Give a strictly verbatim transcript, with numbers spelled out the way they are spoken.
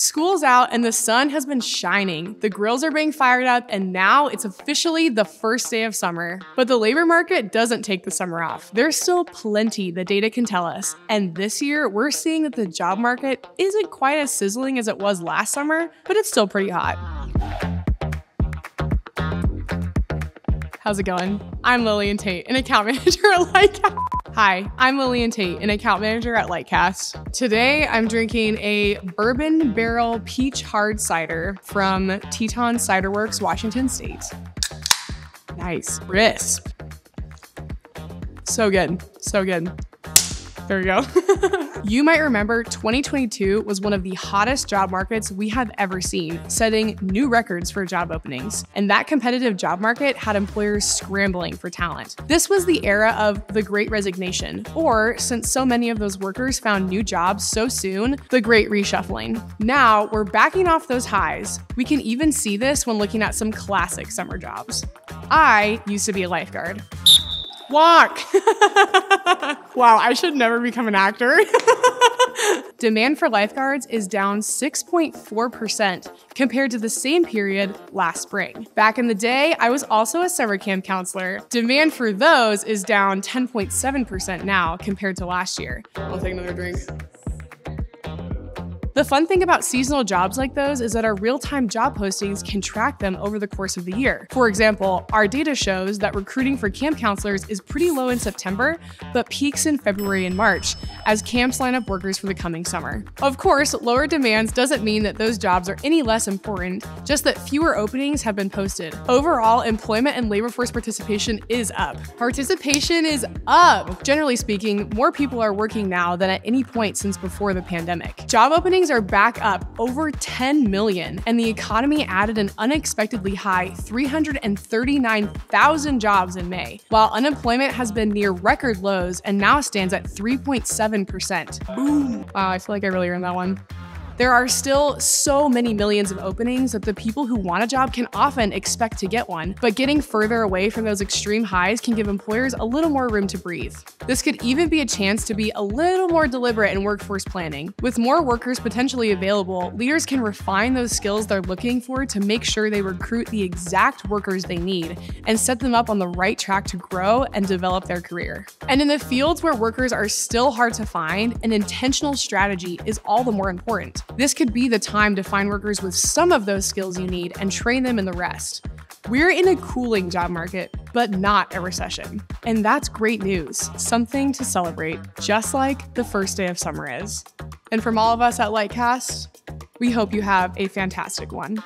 School's out and the sun has been shining. The grills are being fired up and now it's officially the first day of summer. But the labor market doesn't take the summer off. There's still plenty the data can tell us. And this year, we're seeing that the job market isn't quite as sizzling as it was last summer, but it's still pretty hot. How's it going? I'm Lillian Tate, an account manager at Lightcast. Hi, I'm Lillian Tate, an account manager at Lightcast. Today, I'm drinking a Bourbon Barrel Peach Hard Cider from Teton Ciderworks, Washington State. Nice, crisp. So good, so good. There we go. You might remember twenty twenty-two was one of the hottest job markets we have ever seen, setting new records for job openings. And that competitive job market had employers scrambling for talent. This was the era of the Great Resignation, or since so many of those workers found new jobs so soon, the Great Reshuffling. Now we're backing off those highs. We can even see this when looking at some classic summer jobs. I used to be a lifeguard. Walk. Wow, I should never become an actor. Demand for lifeguards is down six point four percent compared to the same period last spring. Back in the day, I was also a summer camp counselor. Demand for those is down ten point seven percent now compared to last year. I'll take another drink. The fun thing about seasonal jobs like those is that our real-time job postings can track them over the course of the year. For example, our data shows that recruiting for camp counselors is pretty low in September, but peaks in February and March as camps line up workers for the coming summer. Of course, lower demands doesn't mean that those jobs are any less important, just that fewer openings have been posted. Overall, employment and labor force participation is up. Participation is up! Generally speaking, more people are working now than at any point since before the pandemic. Job openings are back up over ten million, and the economy added an unexpectedly high three hundred thirty-nine thousand jobs in May, while unemployment has been near record lows and now stands at three point seven percent. Boom! Wow, I feel like I really earned that one. There are still so many millions of openings that the people who want a job can often expect to get one, but getting further away from those extreme highs can give employers a little more room to breathe. This could even be a chance to be a little more deliberate in workforce planning. With more workers potentially available, leaders can refine those skills they're looking for to make sure they recruit the exact workers they need and set them up on the right track to grow and develop their career. And in the fields where workers are still hard to find, an intentional strategy is all the more important. This could be the time to find workers with some of those skills you need and train them in the rest. We're in a cooling job market, but not a recession. And that's great news, something to celebrate, just like the first day of summer is. And from all of us at Lightcast, we hope you have a fantastic one.